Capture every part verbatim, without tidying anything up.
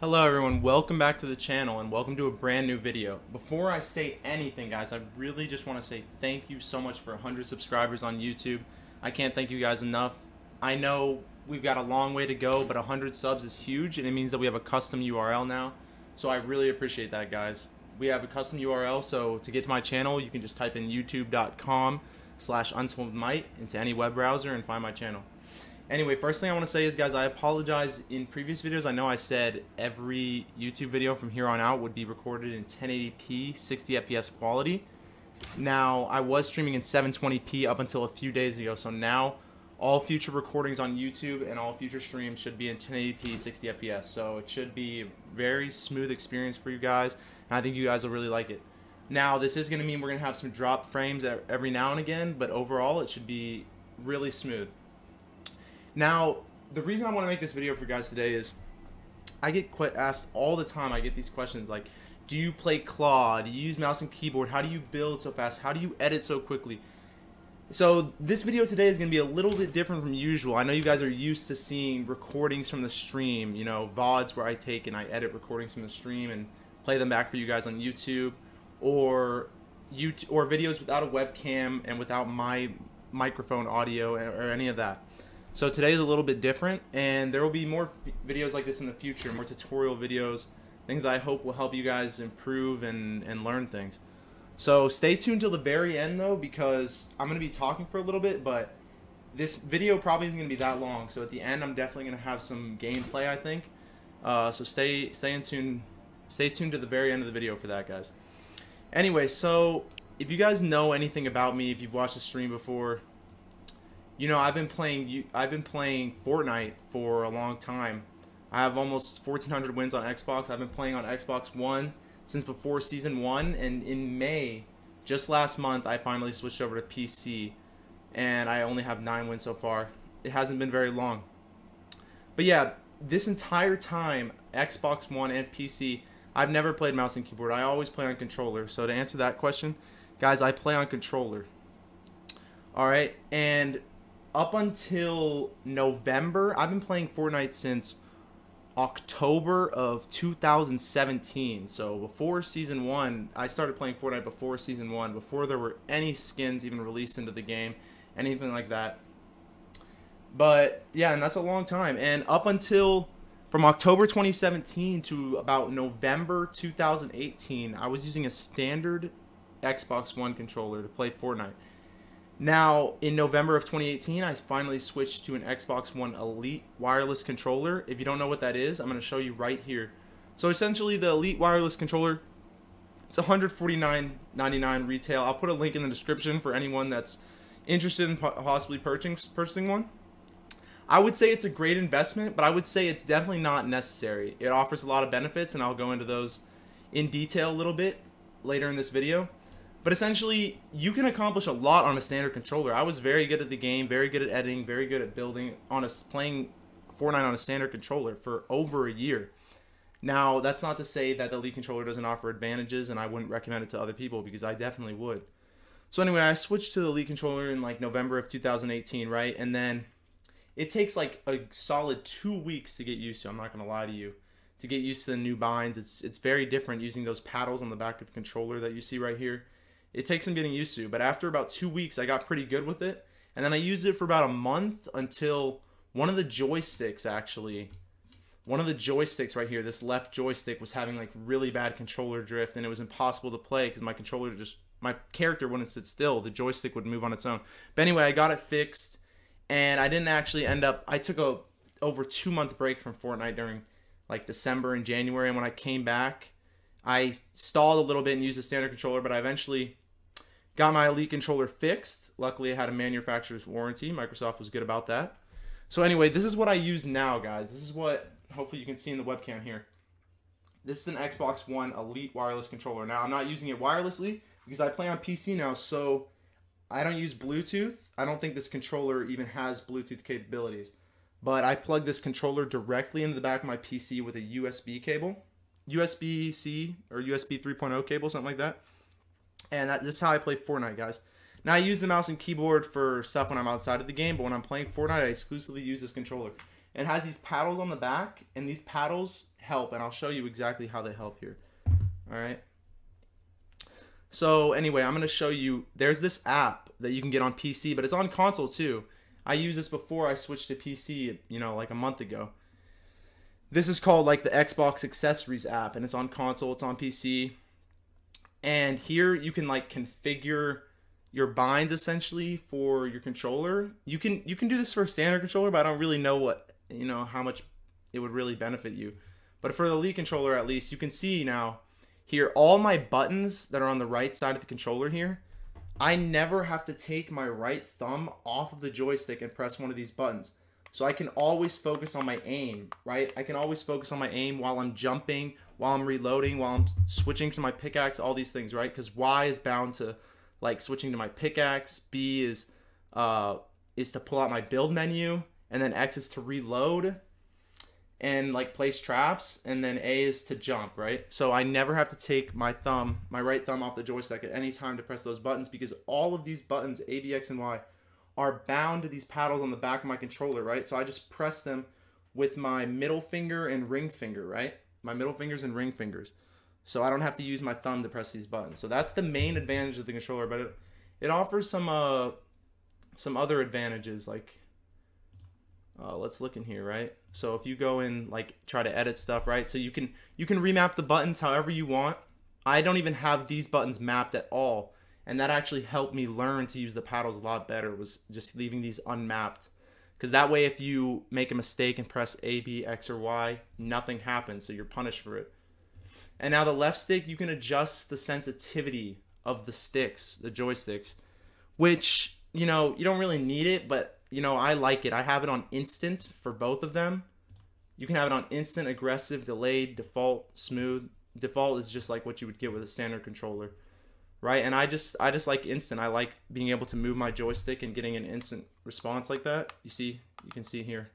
Hello everyone, welcome back to the channel and welcome to a brand new video. Before I say anything, guys, I really just want to say thank you so much for one hundred subscribers on YouTube. I can't thank you guys enough. I know we've got a long way to go, but one hundred subs is huge and it means that we have a custom U R L now. So I really appreciate that, guys. We have a custom U R L, so to get to my channel, you can just type in youtube dot com slash untold might into any web browser and find my channel. Anyway, first thing I want to say is, guys, I apologize. In previous videos, I know I said every YouTube video from here on out would be recorded in ten eighty p, sixty F P S quality. Now, I was streaming in seven twenty p up until a few days ago, so now all future recordings on YouTube and all future streams should be in ten eighty p, sixty F P S. So it should be a very smooth experience for you guys, and I think you guys will really like it. Now, this is going to mean we're going to have some dropped frames every now and again, but overall, it should be really smooth. Now, the reason I want to make this video for you guys today is I get asked all the time, I get these questions like, do you play claw? Do you use mouse and keyboard? How do you build so fast? How do you edit so quickly? So this video today is going to be a little bit different from usual. I know you guys are used to seeing recordings from the stream, you know, V O Ds where I take and I edit recordings from the stream and play them back for you guys on YouTube, or YouTube, or videos without a webcam and without my microphone audio or any of that. So today is a little bit different, and there will be more videos like this in the future, more tutorial videos, things that I hope will help you guys improve and, and learn things. So stay tuned till the very end, though, because I'm going to be talking for a little bit, but this video probably isn't going to be that long. So at the end, I'm definitely going to have some gameplay, I think. Uh, so stay, stay, in tune, stay tuned to the very end of the video for that, guys. Anyway, so if you guys know anything about me, if you've watched the stream before, you know, I've been playing I've been playing Fortnite for a long time. I have almost fourteen hundred wins on Xbox. I've been playing on Xbox One since before Season one, and in May, just last month, I finally switched over to P C, and I only have nine wins so far. It hasn't been very long. But yeah, this entire time, Xbox One and P C, I've never played mouse and keyboard. I always play on controller. So to answer that question, guys, I play on controller. All right, and up until November, I've been playing Fortnite since October of two thousand seventeen. So before Season one, I started playing Fortnite before Season one, before there were any skins even released into the game, anything like that. But yeah, and that's a long time. And up until, from October twenty seventeen to about November two thousand eighteen, I was using a standard Xbox One controller to play Fortnite. Now, in November of twenty eighteen, I finally switched to an Xbox One Elite Wireless Controller. If you don't know what that is, I'm going to show you right here. So essentially, the Elite Wireless Controller, it's one hundred forty-nine ninety-nine retail. I'll put a link in the description for anyone that's interested in possibly purchasing one. I would say it's a great investment, but I would say it's definitely not necessary. It offers a lot of benefits, and I'll go into those in detail a little bit later in this video. But essentially, you can accomplish a lot on a standard controller. I was very good at the game, very good at editing, very good at building, on a, playing Fortnite on a standard controller for over a year. Now, that's not to say that the Elite controller doesn't offer advantages, and I wouldn't recommend it to other people, because I definitely would. So anyway, I switched to the Elite controller in like November of two thousand eighteen, right? And then it takes like a solid two weeks to get used to, I'm not going to lie to you, to get used to the new binds. It's, it's very different using those paddles on the back of the controller that you see right here. It takes some getting used to, but after about two weeks, I got pretty good with it. And then I used it for about a month until one of the joysticks, actually, one of the joysticks right here, this left joystick, was having like really bad controller drift, and it was impossible to play because my controller just, my character wouldn't sit still. The joystick would move on its own. But anyway, I got it fixed, and I didn't actually end up, I took a over two month break from Fortnite during like December and January. And when I came back, I stalled a little bit and used the standard controller, but I eventually got my Elite controller fixed. Luckily, it had a manufacturer's warranty. Microsoft was good about that. So anyway, this is what I use now, guys. This is what, hopefully you can see in the webcam here. This is an Xbox One Elite Wireless Controller. Now, I'm not using it wirelessly because I play on P C now, so I don't use Bluetooth. I don't think this controller even has Bluetooth capabilities. But I plug this controller directly into the back of my P C with a U S B cable. U S B C or U S B three point oh cable, something like that. And that, this is how I play Fortnite, guys. Now, I use the mouse and keyboard for stuff when I'm outside of the game, but when I'm playing Fortnite, I exclusively use this controller. It has these paddles on the back, and these paddles help, and I'll show you exactly how they help here. All right. So anyway, I'm going to show you, there's this app that you can get on P C, but it's on console too. I used this before I switched to P C, you know, like a month ago. This is called like the Xbox Accessories app, and it's on console, it's on P C. And here you can like configure your binds essentially for your controller. You can you can do this for a standard controller, but I don't really know what, you know, how much it would really benefit you. But for the Elite controller at least, you can see now here all my buttons that are on the right side of the controller here. I never have to take my right thumb off of the joystick and press one of these buttons. So I can always focus on my aim, right? I can always focus on my aim while I'm jumping, while I'm reloading, while I'm switching to my pickaxe, all these things, right? Because Y is bound to like switching to my pickaxe, B is uh, is to pull out my build menu, and then X is to reload and like place traps, and then A is to jump, right? So I never have to take my thumb, my right thumb off the joystick at any time to press those buttons, because all of these buttons, A, B, X, and Y, are bound to these paddles on the back of my controller, right? So I just press them with my middle finger and ring finger, right? My middle fingers and ring fingers. So I don't have to use my thumb to press these buttons. So that's the main advantage of the controller, but it, it offers some uh, some other advantages. Like, uh, let's look in here, right? So if you go in, like try to edit stuff, right? So you can, you can remap the buttons however you want. I don't even have these buttons mapped at all. And that actually helped me learn to use the paddles a lot better, was just leaving these unmapped. Because that way if you make a mistake and press A, B, X, or Y, nothing happens, so you're punished for it. And now the left stick, you can adjust the sensitivity of the sticks, the joysticks, which, you know, you don't really need it, but, you know, I like it. I have it on instant for both of them. You can have it on instant, aggressive, delayed, default, smooth. Default is just like what you would get with a standard controller. Right, and I just I just like instant. I like being able to move my joystick and getting an instant response like that. You see, you can see here.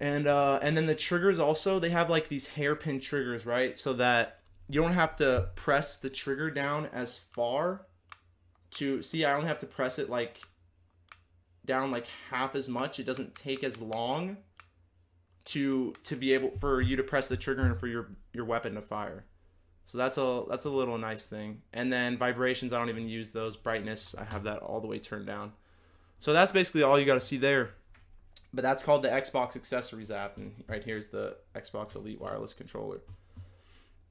And uh, and then the triggers also, they have like these hairpin triggers, right? So that you don't have to press the trigger down as far to see. I only have to press it like down like half as much. It doesn't take as long to to be able for you to press the trigger and for your your weapon to fire. So that's a that's a little nice thing. And then vibrations, I don't even use those. Brightness, I have that all the way turned down. So that's basically all you got to see there. But that's called the Xbox Accessories app, and right here's the Xbox Elite Wireless Controller.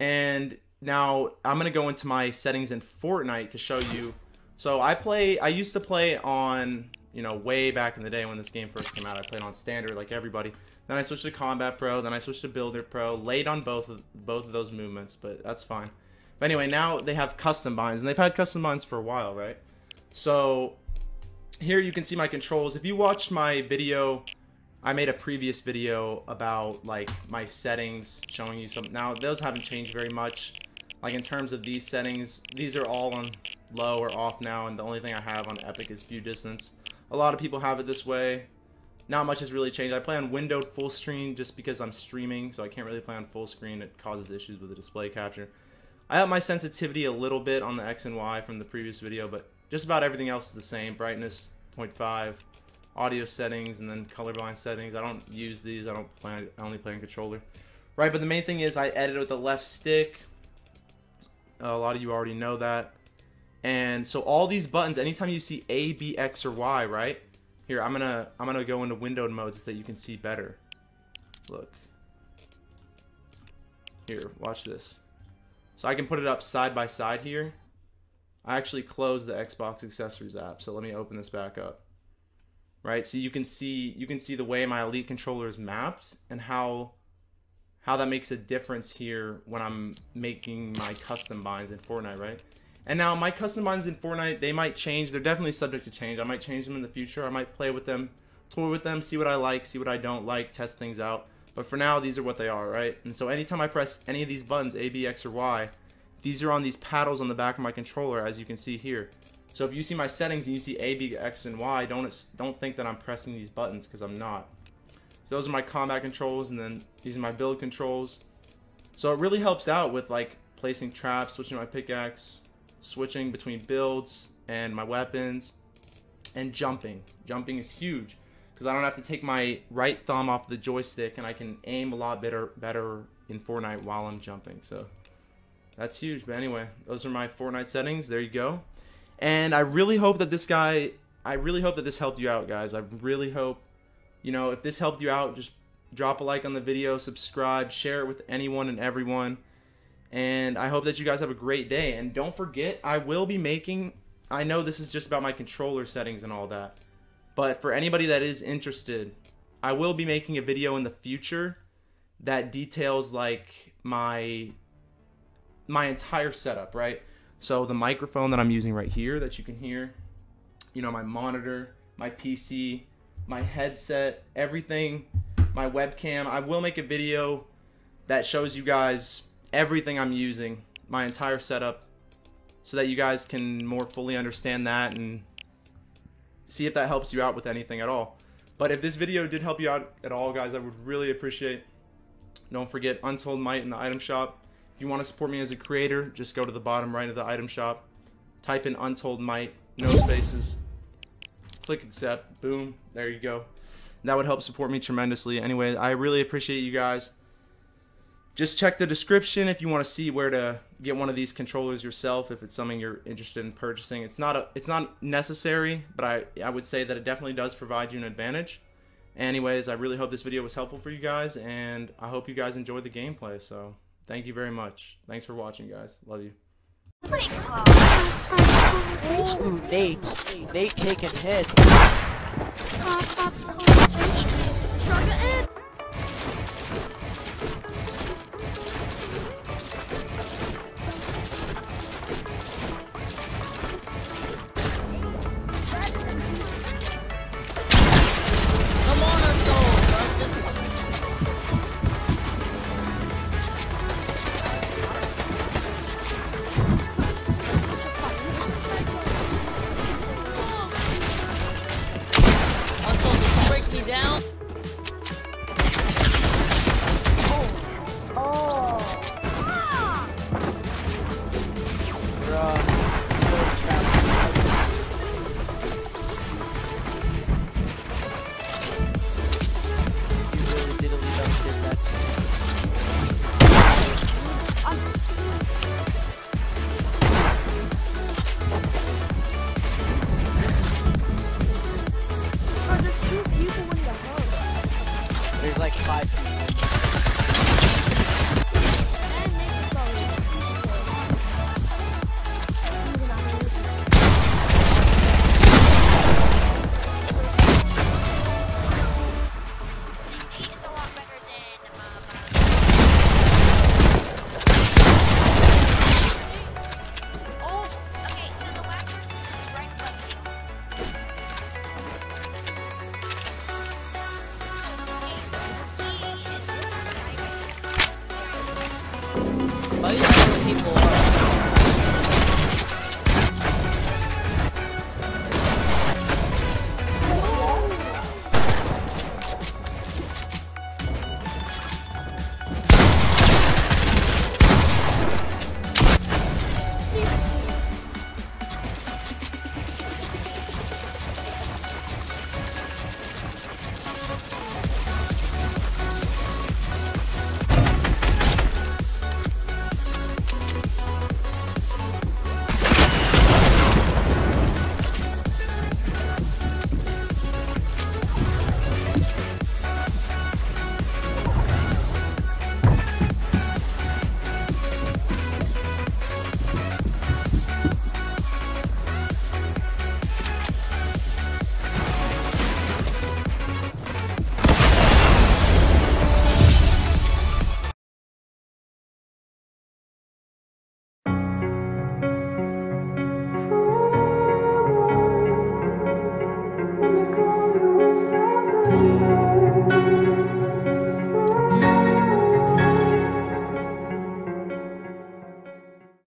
And now I'm gonna go into my settings in Fortnite to show you. So I play, I used to play on, you know, way back in the day when this game first came out, I played on standard like everybody. Then I switched to Combat Pro, then I switched to Builder Pro, late on both of, both of those movements, but that's fine. But anyway, now they have custom binds, and they've had custom binds for a while, right? So here you can see my controls. If you watched my video, I made a previous video about like my settings, showing you some. Now those haven't changed very much. Like in terms of these settings, these are all on low or off now, and the only thing I have on Epic is view distance. A lot of people have it this way. Not much has really changed. I play on windowed full screen just because I'm streaming, so I can't really play on full screen. It causes issues with the display capture. I up my sensitivity a little bit on the X and Y from the previous video, but just about everything else is the same. Brightness zero point five, audio settings, and then colorblind settings. I don't use these. I don't play. I only play on controller. Right, but the main thing is I edit with the left stick. A lot of you already know that. And so all these buttons, anytime you see A, B, X, or Y, right? Here, I'm gonna I'm gonna go into windowed mode so that you can see better. Look. Here, watch this. So I can put it up side by side here. I actually closed the Xbox Accessories app, so let me open this back up. Right, so you can see you can see the way my Elite controller is mapped and how how that makes a difference here when I'm making my custom binds in Fortnite, right? And now my custom binds in Fortnite, they might change. They're definitely subject to change. I might change them in the future. I might play with them, toy with them, see what I like, see what I don't like, test things out. But for now, these are what they are, right? And so anytime I press any of these buttons, A, B, X, or Y, these are on these paddles on the back of my controller, as you can see here. So if you see my settings and you see A, B, X, and Y, don't, don't think that I'm pressing these buttons, because I'm not. So those are my combat controls, and then these are my build controls. So it really helps out with like placing traps, switching my pickaxe, switching between builds and my weapons, and jumping. Jumping is huge. because I don't have to take my right thumb off the joystick, and I can aim a lot better better in Fortnite while I'm jumping. So that's huge. But anyway, those are my Fortnite settings. There you go. And I really hope that this guy, I really hope that this helped you out, guys. I really hope, you know, if this helped you out, just drop a like on the video, subscribe, share it with anyone and everyone. And I hope that you guys have a great day. And don't forget, I will be making, I know this is just about my controller settings and all that, but for anybody that is interested, I will be making a video in the future that details like my my entire setup, right? So the microphone that I'm using right here that you can hear, you know, my monitor, my P C, my headset, everything, my webcam. I will make a video that shows you guys everything I'm using, my entire setup, so that you guys can more fully understand that and see if that helps you out with anything at all. But if this video did help you out at all, guys, I would really appreciate it. Don't forget Untold Might in the item shop. If you want to support me as a creator, just go to the bottom right of the item shop, type in Untold Might, no spaces, click accept, boom, there you go. And that would help support me tremendously. Anyway, I really appreciate you guys. Just check the description if you want to see where to get one of these controllers yourself, if it's something you're interested in purchasing. It's not a, it's not necessary, but I, I would say that it definitely does provide you an advantage. Anyways, I really hope this video was helpful for you guys, and I hope you guys enjoyed the gameplay. So thank you very much. Thanks for watching, guys. Love you. Pretty close. Ooh, they, they taking hits. There's like five people are